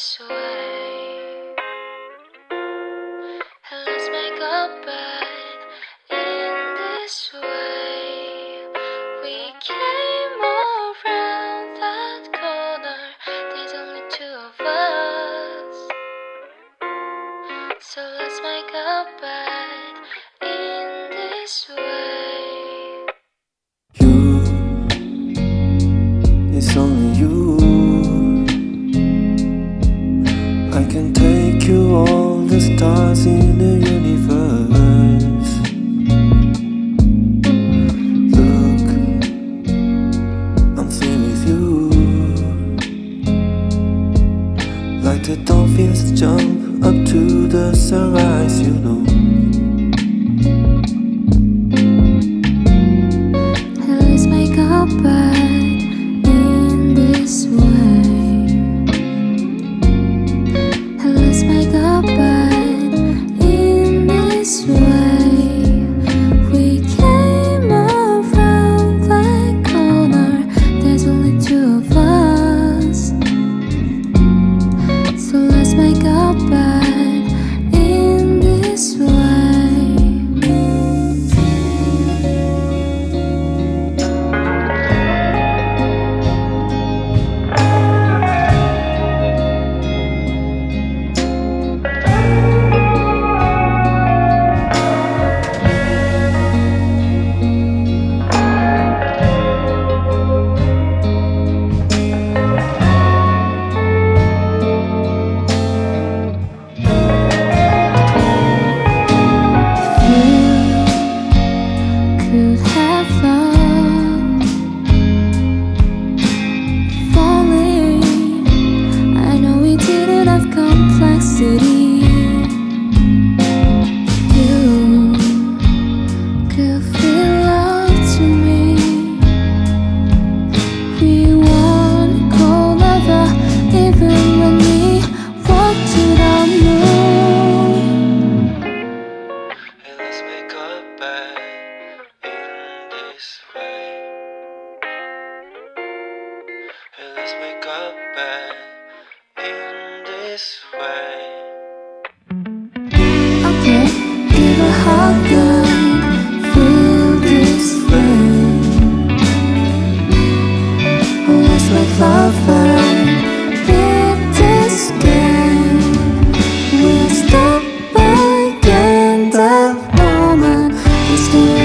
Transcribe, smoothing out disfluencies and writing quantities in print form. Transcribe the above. this way. Let's make a bed in this way. We came around that corner, there's only two of us. So let's make a bed in this way. You, it's only you. I can take you all the stars in the universe. Look, I'm still with you. Like the dolphins jump up to the sunrise, you know. Let's make a bed in this way. Let's make a bed in this way. Okay, give a hot gun, feel this way. Let's make love and hit this game. We'll stop again that moment.